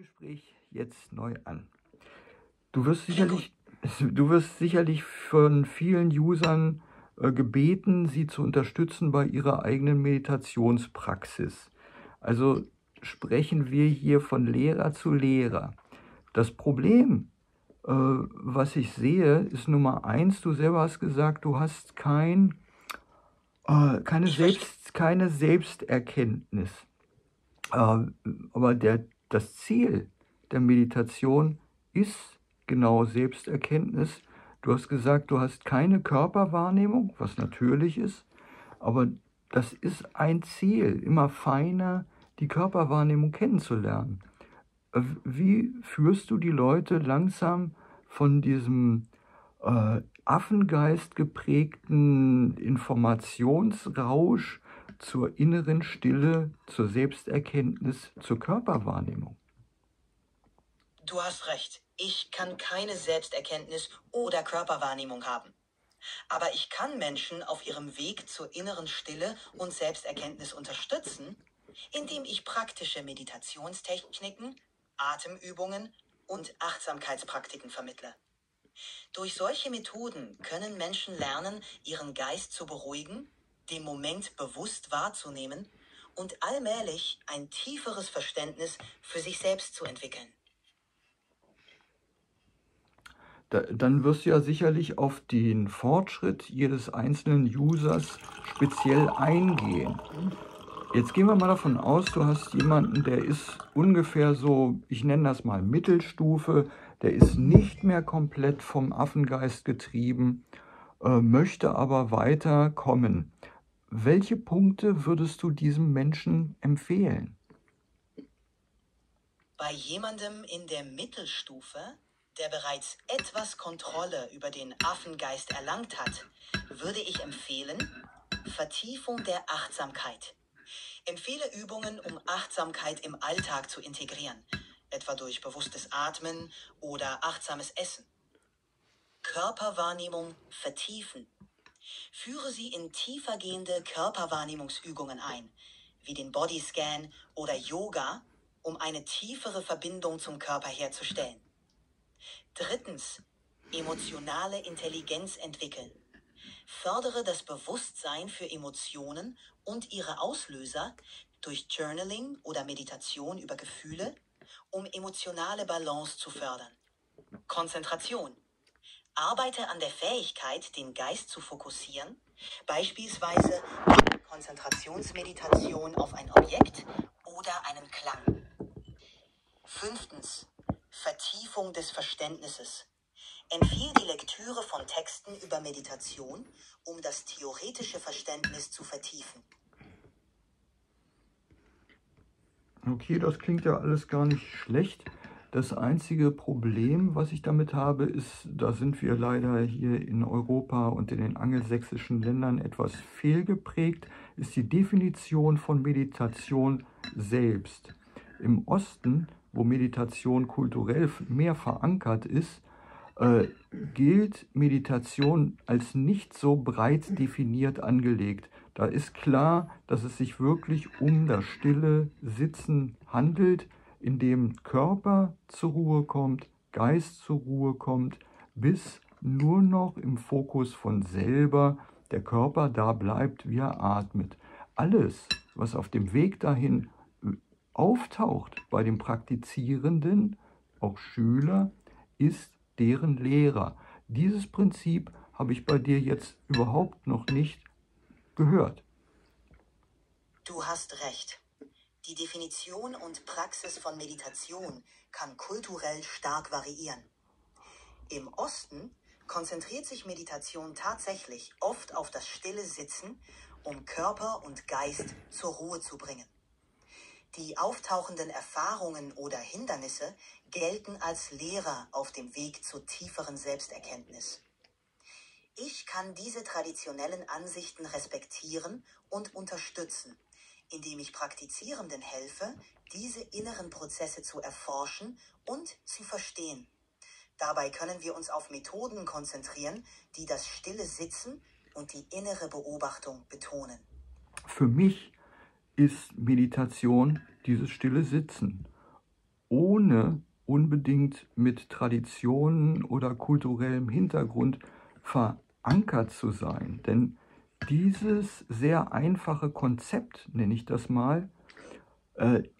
Gespräch jetzt neu an. Du wirst sicherlich von vielen Usern gebeten, sie zu unterstützen bei ihrer eigenen Meditationspraxis. Also sprechen wir hier von Lehrer zu Lehrer. Das Problem, was ich sehe, ist Nummer 1, du selber hast gesagt, du hast keine Selbsterkenntnis. Aber das Ziel der Meditation ist genau Selbsterkenntnis. Du hast gesagt, du hast keine Körperwahrnehmung, was natürlich ist, aber das ist ein Ziel, immer feiner die Körperwahrnehmung kennenzulernen. Wie führst du die Leute langsam von diesem Affengeist geprägten Informationsrausch zur inneren Stille, zur Selbsterkenntnis, zur Körperwahrnehmung? Du hast recht. Ich kann keine Selbsterkenntnis oder Körperwahrnehmung haben. Aber ich kann Menschen auf ihrem Weg zur inneren Stille und Selbsterkenntnis unterstützen, indem ich praktische Meditationstechniken, Atemübungen und Achtsamkeitspraktiken vermittle. Durch solche Methoden können Menschen lernen, ihren Geist zu beruhigen, den Moment bewusst wahrzunehmen und allmählich ein tieferes Verständnis für sich selbst zu entwickeln. Dann wirst du ja sicherlich auf den Fortschritt jedes einzelnen Users speziell eingehen. Jetzt gehen wir mal davon aus, du hast jemanden, der ist ungefähr so, ich nenne das mal Mittelstufe, der ist nicht mehr komplett vom Affengeist getrieben, möchte aber weiterkommen. Welche Punkte würdest du diesem Menschen empfehlen? Bei jemandem in der Mittelstufe, der bereits etwas Kontrolle über den Affengeist erlangt hat, würde ich empfehlen, Vertiefung der Achtsamkeit. Empfehle Übungen, um Achtsamkeit im Alltag zu integrieren, etwa durch bewusstes Atmen oder achtsames Essen. Körperwahrnehmung vertiefen. Führe sie in tiefergehende Körperwahrnehmungsübungen ein, wie den Bodyscan oder Yoga, um eine tiefere Verbindung zum Körper herzustellen. 3. Emotionale Intelligenz entwickeln. Fördere das Bewusstsein für Emotionen und ihre Auslöser durch Journaling oder Meditation über Gefühle, um emotionale Balance zu fördern. Konzentration. Arbeite an der Fähigkeit, den Geist zu fokussieren, beispielsweise mit Konzentrationsmeditation auf ein Objekt oder einen Klang. 5. Vertiefung des Verständnisses. Empfehle die Lektüre von Texten über Meditation, um das theoretische Verständnis zu vertiefen. Okay, das klingt ja alles gar nicht schlecht. Das einzige Problem, was ich damit habe, ist, da sind wir leider hier in Europa und in den angelsächsischen Ländern etwas fehlgeprägt, ist die Definition von Meditation selbst. Im Osten, wo Meditation kulturell mehr verankert ist, gilt Meditation als nicht so breit definiert angelegt. Da ist klar, dass es sich wirklich um das stille Sitzen handelt, in dem Körper zur Ruhe kommt, Geist zur Ruhe kommt, bis nur noch im Fokus von selber der Körper da bleibt, wie er atmet. Alles, was auf dem Weg dahin auftaucht bei dem Praktizierenden, auch Schüler, ist deren Lehrer. Dieses Prinzip habe ich bei dir jetzt überhaupt noch nicht gehört. Du hast recht. Die Definition und Praxis von Meditation kann kulturell stark variieren. Im Osten konzentriert sich Meditation tatsächlich oft auf das stille Sitzen, um Körper und Geist zur Ruhe zu bringen. Die auftauchenden Erfahrungen oder Hindernisse gelten als Lehrer auf dem Weg zur tieferen Selbsterkenntnis. Ich kann diese traditionellen Ansichten respektieren und unterstützen, indem ich Praktizierenden helfe, diese inneren Prozesse zu erforschen und zu verstehen. Dabei können wir uns auf Methoden konzentrieren, die das stille Sitzen und die innere Beobachtung betonen. Für mich ist Meditation dieses stille Sitzen. Ohne ohne unbedingt mit Traditionen oder kulturellem Hintergrund verankert zu sein. Denn dieses sehr einfache Konzept, nenne ich das mal,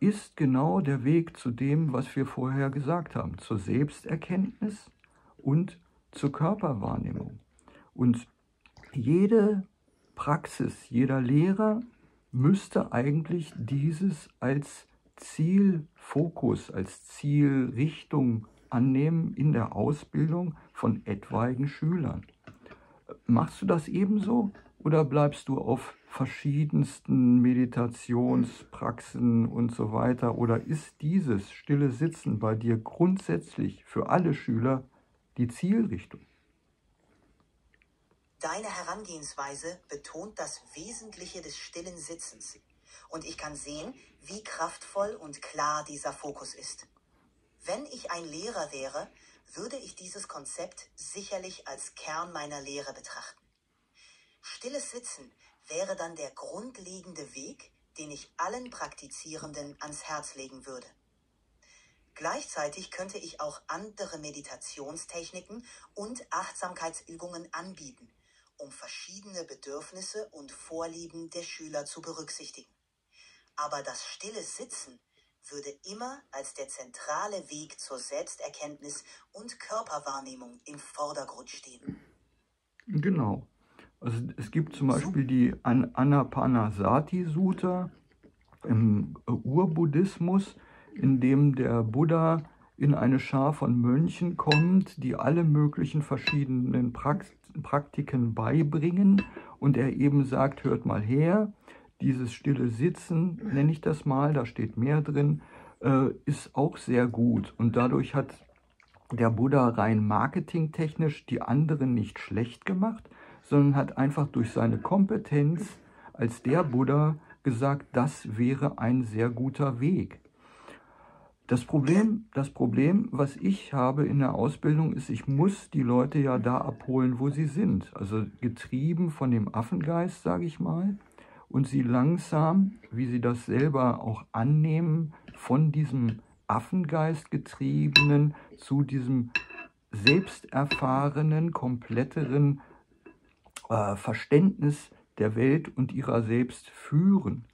ist genau der Weg zu dem, was wir vorher gesagt haben, zur Selbsterkenntnis und zur Körperwahrnehmung. Und jede Praxis, jeder Lehrer müsste eigentlich dieses als Zielfokus, als Zielrichtung annehmen in der Ausbildung von etwaigen Schülern. Machst du das ebenso oder bleibst du auf verschiedensten Meditationspraxen und so weiter? Oder ist dieses stille Sitzen bei dir grundsätzlich für alle Schüler die Zielrichtung? Deine Herangehensweise betont das Wesentliche des stillen Sitzens. Und ich kann sehen, wie kraftvoll und klar dieser Fokus ist. Wenn ich ein Lehrer wäre, würde ich dieses Konzept sicherlich als Kern meiner Lehre betrachten. Stilles Sitzen wäre dann der grundlegende Weg, den ich allen Praktizierenden ans Herz legen würde. Gleichzeitig könnte ich auch andere Meditationstechniken und Achtsamkeitsübungen anbieten, um verschiedene Bedürfnisse und Vorlieben der Schüler zu berücksichtigen. Aber das stille Sitzen würde immer als der zentrale Weg zur Selbsterkenntnis und Körperwahrnehmung im Vordergrund stehen. Genau. Also es gibt zum Beispiel die Anapanasati-Sutta im Urbuddhismus, in dem der Buddha in eine Schar von Mönchen kommt, die alle möglichen verschiedenen Praktiken beibringen, und er eben sagt, hört mal her, dieses stille Sitzen, nenne ich das mal, da steht mehr drin, ist auch sehr gut. Und dadurch hat der Buddha rein marketingtechnisch die anderen nicht schlecht gemacht, sondern hat einfach durch seine Kompetenz als der Buddha gesagt, das wäre ein sehr guter Weg. Das Problem, was ich habe in der Ausbildung, ist, ich muss die Leute ja da abholen, wo sie sind. Also getrieben von dem Affengeist, sage ich mal, und sie langsam, wie sie das selber auch annehmen, von diesem Affengeist getriebenen zu diesem selbsterfahrenen, kompletteren Verständnis der Welt und ihrer selbst führen.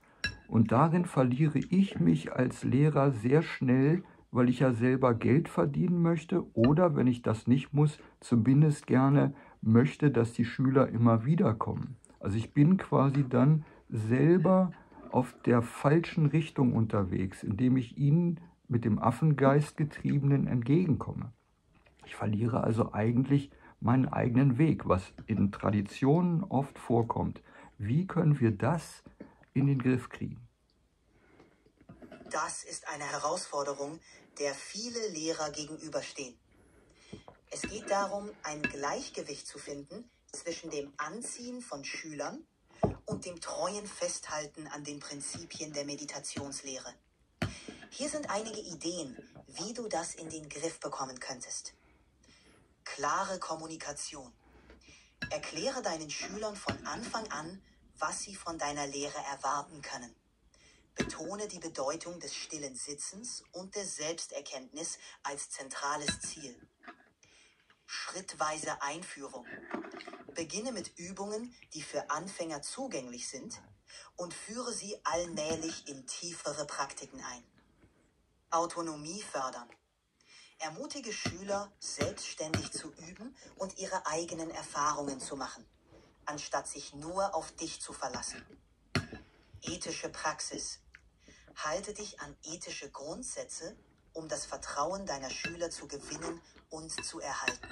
Und darin verliere ich mich als Lehrer sehr schnell, weil ich ja selber Geld verdienen möchte oder, wenn ich das nicht muss, zumindest gerne möchte, dass die Schüler immer wiederkommen. Also ich bin quasi dann selber auf der falschen Richtung unterwegs, indem ich ihnen mit dem Affengeist getriebenen entgegenkomme. Ich verliere also eigentlich meinen eigenen Weg, was in Traditionen oft vorkommt. Wie können wir das in den Griff kriegen? Das ist eine Herausforderung, der viele Lehrer gegenüberstehen. Es geht darum, ein Gleichgewicht zu finden zwischen dem Anziehen von Schülern und dem treuen Festhalten an den Prinzipien der Meditationslehre. Hier sind einige Ideen, wie du das in den Griff bekommen könntest. Klare Kommunikation. Erkläre deinen Schülern von Anfang an, was sie von deiner Lehre erwarten können. Betone die Bedeutung des stillen Sitzens und der Selbsterkenntnis als zentrales Ziel. Schrittweise Einführung. Beginne mit Übungen, die für Anfänger zugänglich sind, und führe sie allmählich in tiefere Praktiken ein. Autonomie fördern. Ermutige Schüler, selbstständig zu üben und ihre eigenen Erfahrungen zu machen, anstatt sich nur auf dich zu verlassen. Ethische Praxis. Halte dich an ethische Grundsätze, um das Vertrauen deiner Schüler zu gewinnen und zu erhalten.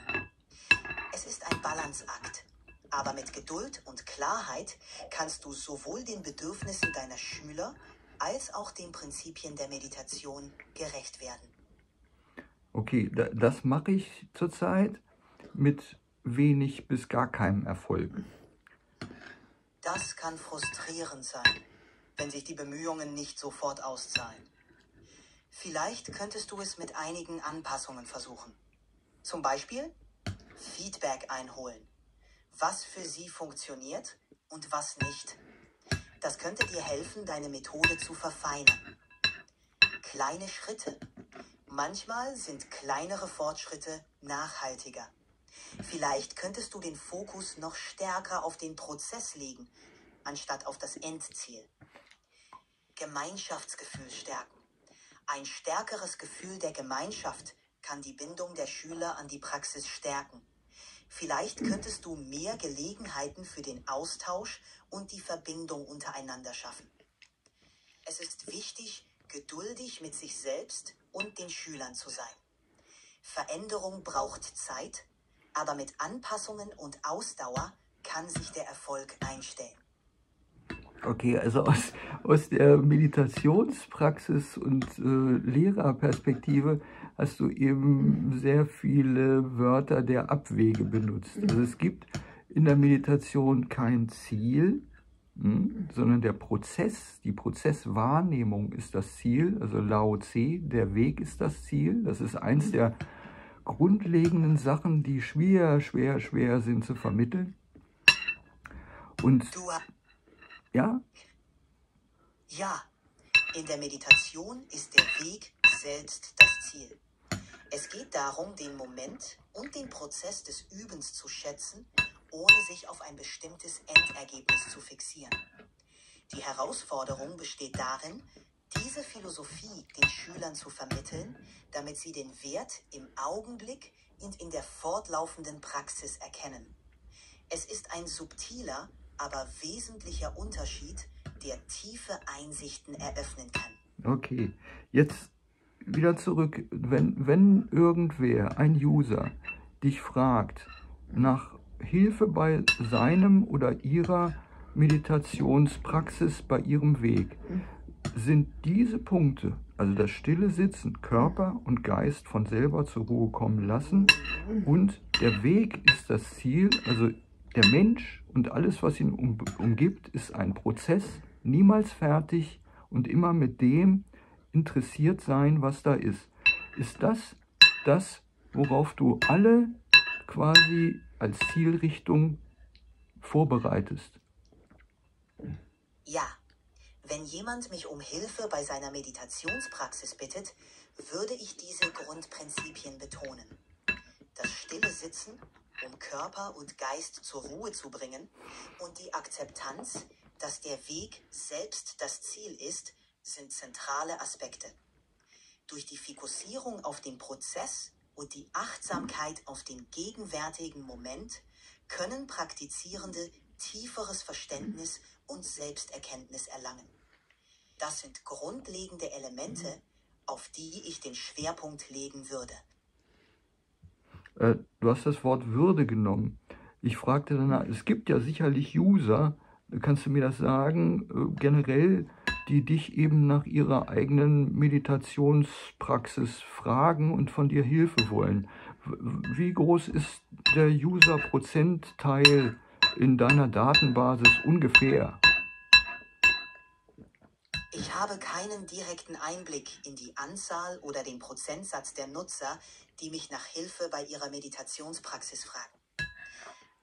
Es ist ein Balanceakt, aber mit Geduld und Klarheit kannst du sowohl den Bedürfnissen deiner Schüler als auch den Prinzipien der Meditation gerecht werden. Okay, das mache ich zurzeit mit wenig bis gar keinem Erfolg. Das kann frustrierend sein, wenn sich die Bemühungen nicht sofort auszahlen. Vielleicht könntest du es mit einigen Anpassungen versuchen. Zum Beispiel Feedback einholen. Was für sie funktioniert und was nicht. Das könnte dir helfen, deine Methode zu verfeinern. Kleine Schritte. Manchmal sind kleinere Fortschritte nachhaltiger. Vielleicht könntest du den Fokus noch stärker auf den Prozess legen, anstatt auf das Endziel. Gemeinschaftsgefühl stärken. Ein stärkeres Gefühl der Gemeinschaft kann die Bindung der Schüler an die Praxis stärken. Vielleicht könntest du mehr Gelegenheiten für den Austausch und die Verbindung untereinander schaffen. Es ist wichtig, geduldig mit sich selbst und den Schülern zu sein. Veränderung braucht Zeit, aber mit Anpassungen und Ausdauer kann sich der Erfolg einstellen. Okay, also aus der Meditationspraxis und Lehrerperspektive hast du eben sehr viele Wörter der Abwege benutzt. Also es gibt in der Meditation kein Ziel, sondern der Prozess, die Prozesswahrnehmung ist das Ziel, also Lao Tse, der Weg ist das Ziel. Das ist eins der grundlegenden Sachen, die schwer sind zu vermitteln. Und ja? Ja, in der Meditation ist der Weg selbst das Ziel. Es geht darum, den Moment und den Prozess des Übens zu schätzen, ohne sich auf ein bestimmtes Endergebnis zu fixieren. Die Herausforderung besteht darin, diese Philosophie den Schülern zu vermitteln, damit sie den Wert im Augenblick und in der fortlaufenden Praxis erkennen. Es ist ein subtiler, aber wesentlicher Unterschied, der tiefe Einsichten eröffnen kann. Okay, jetzt wieder zurück. Wenn irgendwer, ein User, dich fragt nach Hilfe bei seinem oder ihrer Meditationspraxis, bei ihrem Weg, sind diese Punkte, also das stille Sitzen, Körper und Geist von selber zur Ruhe kommen lassen und der Weg ist das Ziel, also der Mensch und alles, was ihn umgibt, ist ein Prozess, niemals fertig und immer mit dem interessiert sein, was da ist. Ist das, worauf du alle quasi als Zielrichtung vorbereitest? Ja, wenn jemand mich um Hilfe bei seiner Meditationspraxis bittet, würde ich diese Grundprinzipien betonen. Das stille Sitzen, um Körper und Geist zur Ruhe zu bringen, und die Akzeptanz, dass der Weg selbst das Ziel ist, sind zentrale Aspekte. Durch die Fokussierung auf den Prozess und die Achtsamkeit auf den gegenwärtigen Moment können Praktizierende tieferes Verständnis und Selbsterkenntnis erlangen. Das sind grundlegende Elemente, auf die ich den Schwerpunkt legen würde. Du hast das Wort Würde genommen. Ich fragte danach, es gibt ja sicherlich User, kannst du mir das sagen, generell, die dich eben nach ihrer eigenen Meditationspraxis fragen und von dir Hilfe wollen. Wie groß ist der User-Prozentteil in deiner Datenbasis ungefähr? Ich habe keinen direkten Einblick in die Anzahl oder den Prozentsatz der Nutzer, die mich nach Hilfe bei ihrer Meditationspraxis fragen.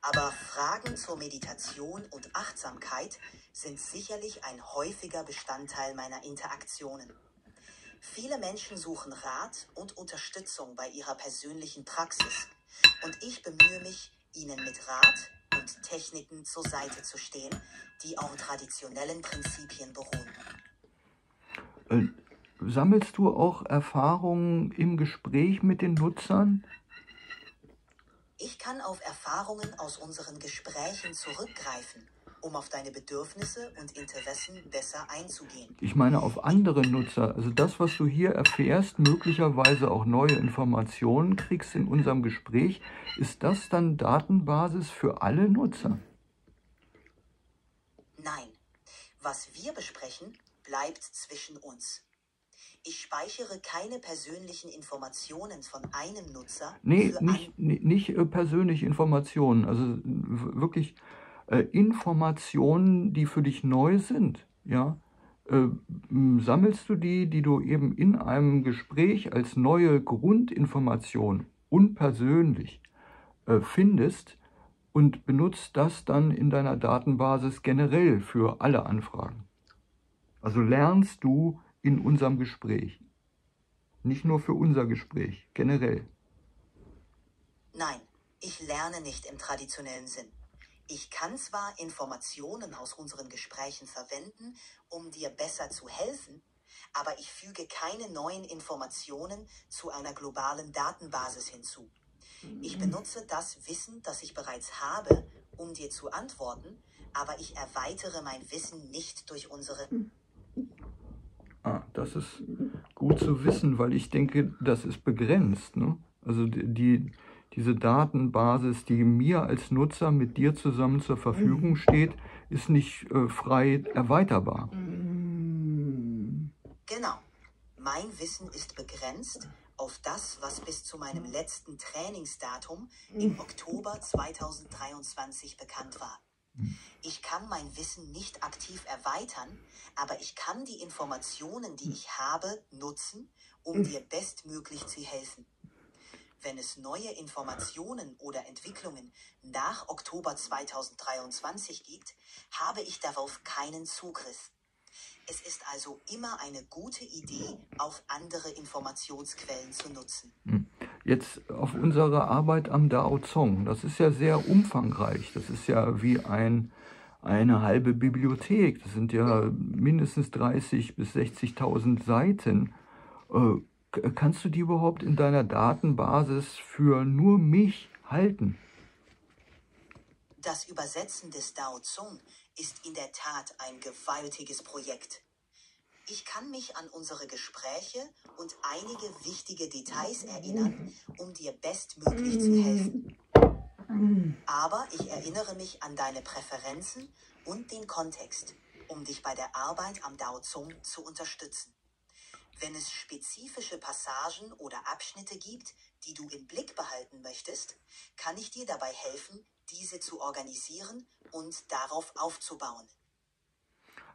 Aber Fragen zur Meditation und Achtsamkeit sind sicherlich ein häufiger Bestandteil meiner Interaktionen. Viele Menschen suchen Rat und Unterstützung bei ihrer persönlichen Praxis und ich bemühe mich, ihnen mit Rat und Techniken zur Seite zu stehen, die auf traditionellen Prinzipien beruhen. Sammelst du auch Erfahrungen im Gespräch mit den Nutzern? Ich kann auf Erfahrungen aus unseren Gesprächen zurückgreifen, um auf deine Bedürfnisse und Interessen besser einzugehen. Ich meine auf andere Nutzer. Also das, was du hier erfährst, möglicherweise auch neue Informationen kriegst in unserem Gespräch, ist das dann Datenbasis für alle Nutzer? Nein. Was wir besprechen, bleibt zwischen uns. Ich speichere keine persönlichen Informationen von einem Nutzer. Nee, nicht persönliche Informationen, also wirklich Informationen, die für dich neu sind. Ja? Sammelst du die du eben in einem Gespräch als neue Grundinformation unpersönlich findest und benutzt das dann in deiner Datenbasis generell für alle Anfragen? Also lernst du in unserem Gespräch? Nicht nur für unser Gespräch, generell. Nein, ich lerne nicht im traditionellen Sinn. Ich kann zwar Informationen aus unseren Gesprächen verwenden, um dir besser zu helfen, aber ich füge keine neuen Informationen zu einer globalen Datenbasis hinzu. Ich benutze das Wissen, das ich bereits habe, um dir zu antworten, aber ich erweitere mein Wissen nicht durch unsere... Ah, das ist gut zu wissen, weil ich denke, das ist begrenzt, ne? Also diese Datenbasis, die mir als Nutzer mit dir zusammen zur Verfügung steht, ist nicht frei erweiterbar. Genau. Mein Wissen ist begrenzt auf das, was bis zu meinem letzten Trainingsdatum im Oktober 2023 bekannt war. Ich kann mein Wissen nicht aktiv erweitern, aber ich kann die Informationen, die ich habe, nutzen, um dir bestmöglich zu helfen. Wenn es neue Informationen oder Entwicklungen nach Oktober 2023 gibt, habe ich darauf keinen Zugriff. Es ist also immer eine gute Idee, auch andere Informationsquellen zu nutzen. Jetzt auf unsere Arbeit am Daozong. Das ist ja sehr umfangreich. Das ist ja wie eine halbe Bibliothek. Das sind ja mindestens 30.000 bis 60.000 Seiten. Kannst du die überhaupt in deiner Datenbasis für nur mich halten? Das Übersetzen des Daozong ist in der Tat ein gewaltiges Projekt. Ich kann mich an unsere Gespräche und einige wichtige Details erinnern, um dir bestmöglich zu helfen. Aber ich erinnere mich an deine Präferenzen und den Kontext, um dich bei der Arbeit am Daozong zu unterstützen. Wenn es spezifische Passagen oder Abschnitte gibt, die du im Blick behalten möchtest, kann ich dir dabei helfen, diese zu organisieren und darauf aufzubauen.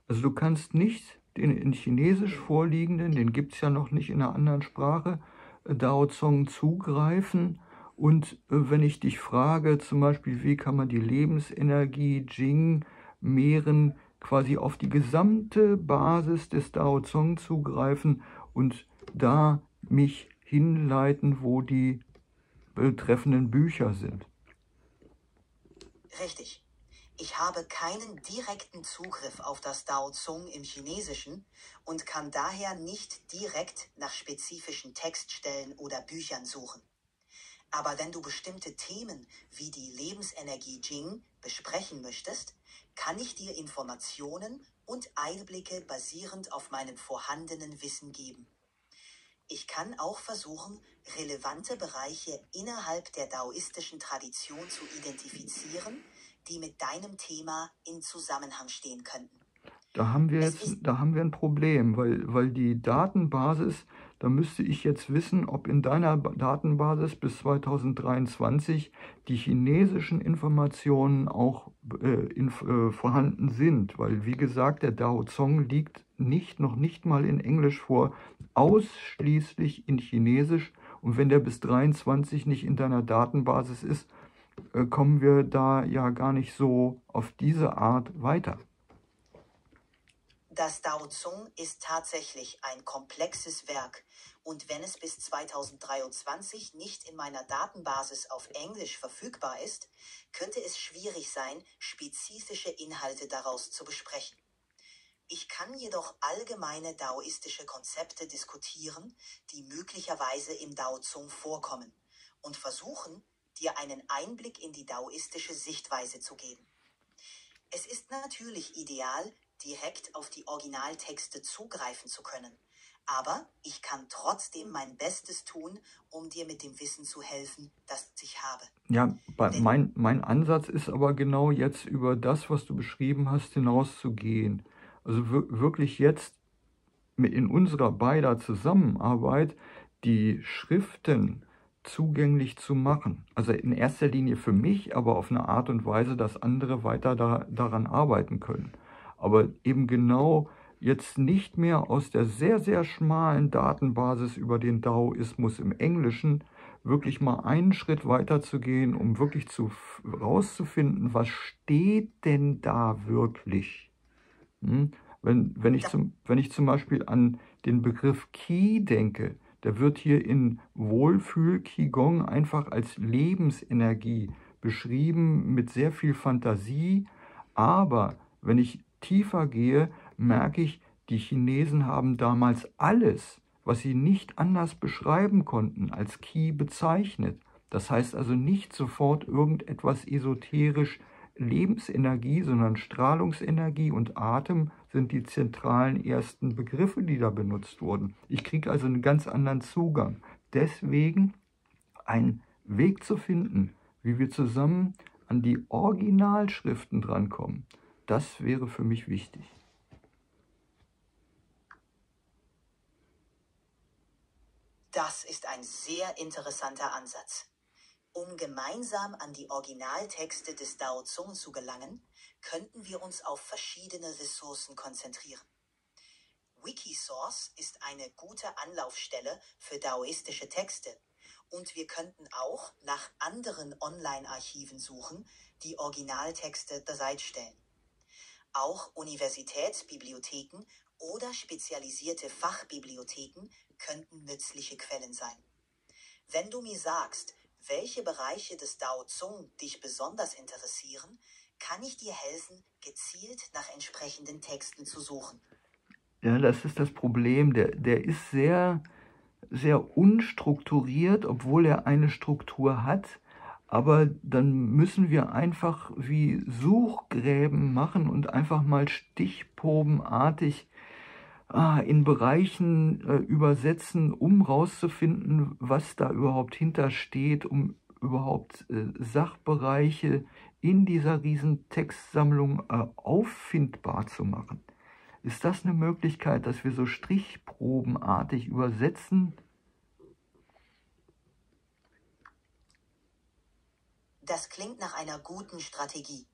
Also du kannst nicht den in Chinesisch vorliegenden, den gibt es ja noch nicht in einer anderen Sprache, Daozong zugreifen und wenn ich dich frage, zum Beispiel, wie kann man die Lebensenergie Jing mehren, quasi auf die gesamte Basis des Daozong zugreifen und da mich hinleiten, wo die betreffenden Bücher sind. Richtig. Ich habe keinen direkten Zugriff auf das Daozong im Chinesischen und kann daher nicht direkt nach spezifischen Textstellen oder Büchern suchen. Aber wenn du bestimmte Themen wie die Lebensenergie Jing besprechen möchtest, kann ich dir Informationen und Einblicke basierend auf meinem vorhandenen Wissen geben. Ich kann auch versuchen, relevante Bereiche innerhalb der daoistischen Tradition zu identifizieren, die mit deinem Thema in Zusammenhang stehen könnten. Da haben wir ein Problem, weil die Datenbasis, da müsste ich jetzt wissen, ob in deiner Datenbasis bis 2023 die chinesischen Informationen auch vorhanden sind. Weil, wie gesagt, der Daozong liegt noch nicht mal in Englisch vor, ausschließlich in Chinesisch. Und wenn der bis 23 nicht in deiner Datenbasis ist, kommen wir da ja gar nicht so auf diese Art weiter. Das Daozong ist tatsächlich ein komplexes Werk und wenn es bis 2023 nicht in meiner Datenbasis auf Englisch verfügbar ist, könnte es schwierig sein, spezifische Inhalte daraus zu besprechen. Ich kann jedoch allgemeine daoistische Konzepte diskutieren, die möglicherweise im Daozong vorkommen und versuchen, dir einen Einblick in die daoistische Sichtweise zu geben. Es ist natürlich ideal, direkt auf die Originaltexte zugreifen zu können. Aber ich kann trotzdem mein Bestes tun, um dir mit dem Wissen zu helfen, das ich habe. Ja, mein Ansatz ist aber genau jetzt über das, was du beschrieben hast, hinauszugehen. Also wirklich jetzt in unserer beider Zusammenarbeit die Schriften zugänglich zu machen. Also in erster Linie für mich, aber auf eine Art und Weise, dass andere weiter daran arbeiten können. Aber eben genau jetzt nicht mehr aus der sehr, sehr schmalen Datenbasis über den Daoismus im Englischen wirklich mal einen Schritt weiter zu gehen, um wirklich rauszufinden, was steht denn da wirklich? Wenn ich zum Beispiel an den Begriff Qi denke, der wird hier in Wohlfühl-Qigong einfach als Lebensenergie beschrieben, mit sehr viel Fantasie. Aber wenn ich tiefer gehe, merke ich, die Chinesen haben damals alles, was sie nicht anders beschreiben konnten, als Qi bezeichnet. Das heißt also nicht sofort irgendetwas esoterisch Lebensenergie, sondern Strahlungsenergie und Atem sind die zentralen ersten Begriffe, die da benutzt wurden. Ich kriege also einen ganz anderen Zugang. Deswegen einen Weg zu finden, wie wir zusammen an die Originalschriften drankommen, das wäre für mich wichtig. Das ist ein sehr interessanter Ansatz. Um gemeinsam an die Originaltexte des Daozong zu gelangen, könnten wir uns auf verschiedene Ressourcen konzentrieren. Wikisource ist eine gute Anlaufstelle für daoistische Texte und wir könnten auch nach anderen Online-Archiven suchen, die Originaltexte bereitstellen. Auch Universitätsbibliotheken oder spezialisierte Fachbibliotheken könnten nützliche Quellen sein. Wenn du mir sagst, welche Bereiche des Daozong dich besonders interessieren, kann ich dir helfen, gezielt nach entsprechenden Texten zu suchen. Ja, das ist das Problem. Der ist sehr, sehr unstrukturiert, obwohl er eine Struktur hat. Aber dann müssen wir einfach wie Suchgräben machen und einfach mal stichprobenartig in Bereichen übersetzen, um rauszufinden, was da überhaupt hintersteht, um überhaupt Sachbereiche in dieser riesen Textsammlung auffindbar zu machen. Ist das eine Möglichkeit, dass wir so stichprobenartig übersetzen? Das klingt nach einer guten Strategie.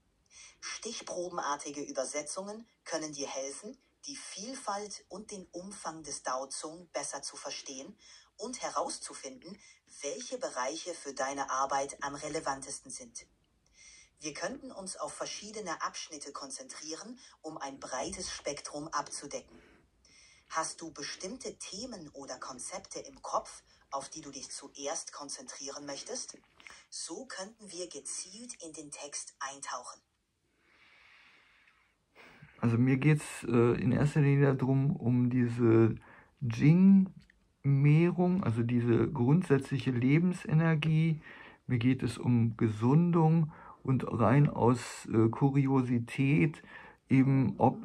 Stichprobenartige Übersetzungen können dir helfen, die Vielfalt und den Umfang des Daozong besser zu verstehen und herauszufinden, welche Bereiche für deine Arbeit am relevantesten sind. Wir könnten uns auf verschiedene Abschnitte konzentrieren, um ein breites Spektrum abzudecken. Hast du bestimmte Themen oder Konzepte im Kopf, auf die du dich zuerst konzentrieren möchtest? So könnten wir gezielt in den Text eintauchen. Also mir geht es in erster Linie darum, um diese Jing-Mehrung, also diese grundsätzliche Lebensenergie. Mir geht es um Gesundung und rein aus Kuriosität eben, ob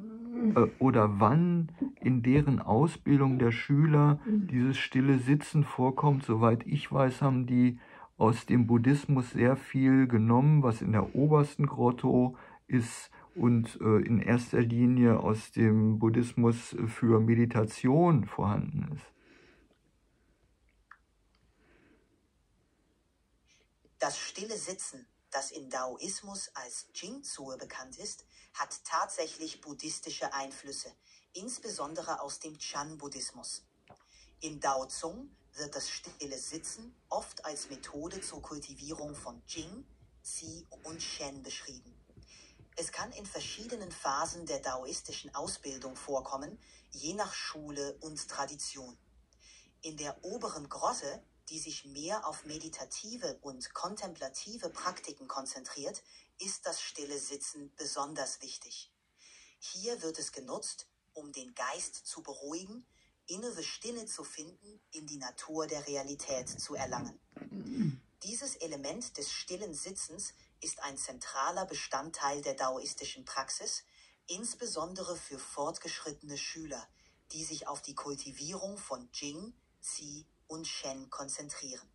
oder wann in deren Ausbildung der Schüler dieses stille Sitzen vorkommt. Soweit ich weiß, haben die aus dem Buddhismus sehr viel genommen, was in der obersten Grotto ist, und in erster Linie aus dem Buddhismus für Meditation vorhanden ist. Das stille Sitzen, das im Daoismus als Jingzuo bekannt ist, hat tatsächlich buddhistische Einflüsse, insbesondere aus dem Chan-Buddhismus. Im Daozong wird das stille Sitzen oft als Methode zur Kultivierung von Jing, Qi und Shen beschrieben. Es kann in verschiedenen Phasen der daoistischen Ausbildung vorkommen, je nach Schule und Tradition. In der oberen Grotte, die sich mehr auf meditative und kontemplative Praktiken konzentriert, ist das stille Sitzen besonders wichtig. Hier wird es genutzt, um den Geist zu beruhigen, innere Stille zu finden, in die Natur der Realität zu erlangen. Dieses Element des stillen Sitzens ist ein zentraler Bestandteil der daoistischen Praxis, insbesondere für fortgeschrittene Schüler, die sich auf die Kultivierung von Jing, Qi und Shen konzentrieren.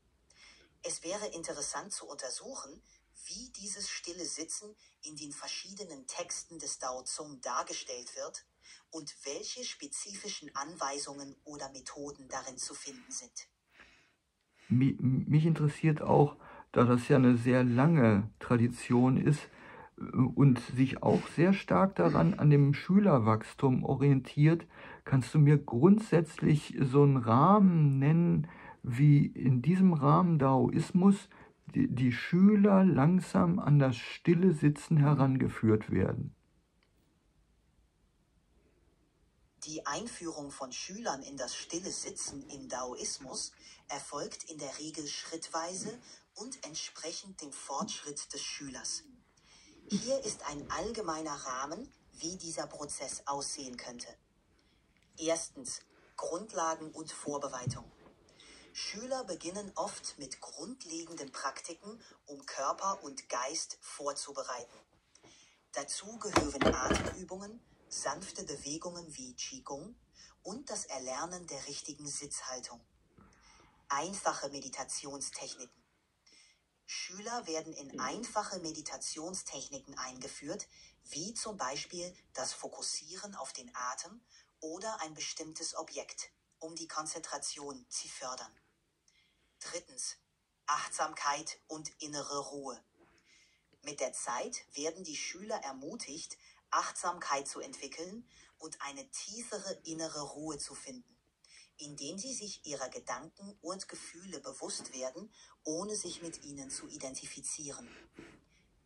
Es wäre interessant zu untersuchen, wie dieses stille Sitzen in den verschiedenen Texten des Daozong dargestellt wird und welche spezifischen Anweisungen oder Methoden darin zu finden sind. Mich interessiert auch, da das ja eine sehr lange Tradition ist und sich auch sehr stark daran an dem Schülerwachstum orientiert, kannst du mir grundsätzlich so einen Rahmen nennen, wie in diesem Rahmen Daoismus die Schüler langsam an das stille Sitzen herangeführt werden? Die Einführung von Schülern in das stille Sitzen im Daoismus erfolgt in der Regel schrittweise und entsprechend dem Fortschritt des Schülers. Hier ist ein allgemeiner Rahmen, wie dieser Prozess aussehen könnte. Erstens, Grundlagen und Vorbereitung. Schüler beginnen oft mit grundlegenden Praktiken, um Körper und Geist vorzubereiten. Dazu gehören Atemübungen, sanfte Bewegungen wie Qigong und das Erlernen der richtigen Sitzhaltung. Einfache Meditationstechniken. Schüler werden in einfache Meditationstechniken eingeführt, wie zum Beispiel das Fokussieren auf den Atem oder ein bestimmtes Objekt, um die Konzentration zu fördern. Drittens, Achtsamkeit und innere Ruhe. Mit der Zeit werden die Schüler ermutigt, Achtsamkeit zu entwickeln und eine tiefere innere Ruhe zu finden, indem sie sich ihrer Gedanken und Gefühle bewusst werden, ohne sich mit ihnen zu identifizieren.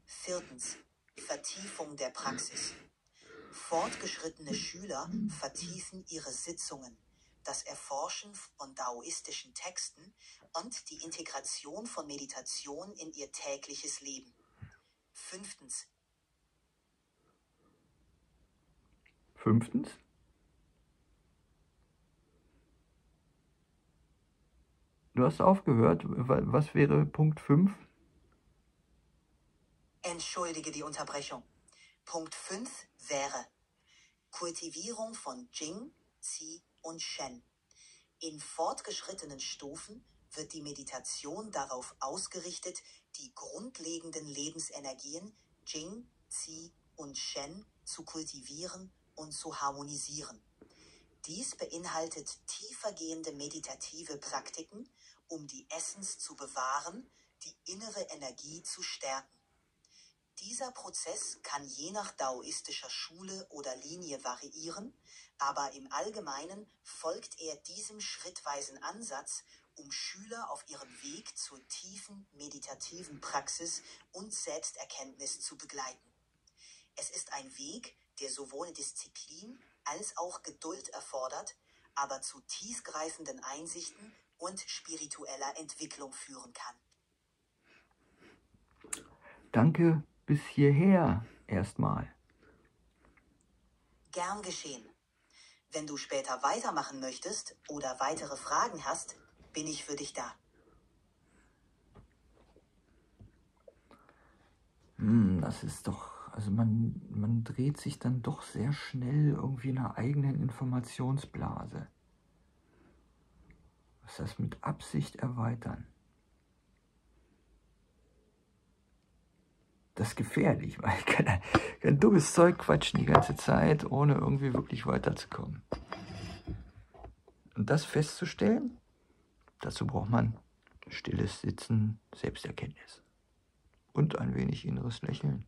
Viertens, Vertiefung der Praxis. Fortgeschrittene Schüler vertiefen ihre Sitzungen, das Erforschen von daoistischen Texten und die Integration von Meditation in ihr tägliches Leben. Fünftens? Du hast aufgehört. Was wäre Punkt 5? Entschuldige die Unterbrechung. Punkt 5 wäre Kultivierung von Jing, Qi und Shen. In fortgeschrittenen Stufen wird die Meditation darauf ausgerichtet, die grundlegenden Lebensenergien Jing, Qi und Shen zu kultivieren und zu harmonisieren. Dies beinhaltet tiefergehende meditative Praktiken, um die Essenz zu bewahren, die innere Energie zu stärken. Dieser Prozess kann je nach daoistischer Schule oder Linie variieren, aber im Allgemeinen folgt er diesem schrittweisen Ansatz, um Schüler auf ihrem Weg zur tiefen meditativen Praxis und Selbsterkenntnis zu begleiten. Es ist ein Weg, der sowohl Disziplin als auch Geduld erfordert, aber zu tiefgreifenden Einsichten und spiritueller Entwicklung führen kann. Danke bis hierher erstmal. Gern geschehen. Wenn du später weitermachen möchtest oder weitere Fragen hast, bin ich für dich da. Das ist doch... Also man dreht sich dann doch sehr schnell irgendwie in einer eigenen Informationsblase. Was das mit Absicht erweitern? Das ist gefährlich, weil ich kann dummes Zeug quatschen die ganze Zeit, ohne irgendwie wirklich weiterzukommen. Und das festzustellen, dazu braucht man stilles Sitzen, Selbsterkenntnis und ein wenig inneres Lächeln.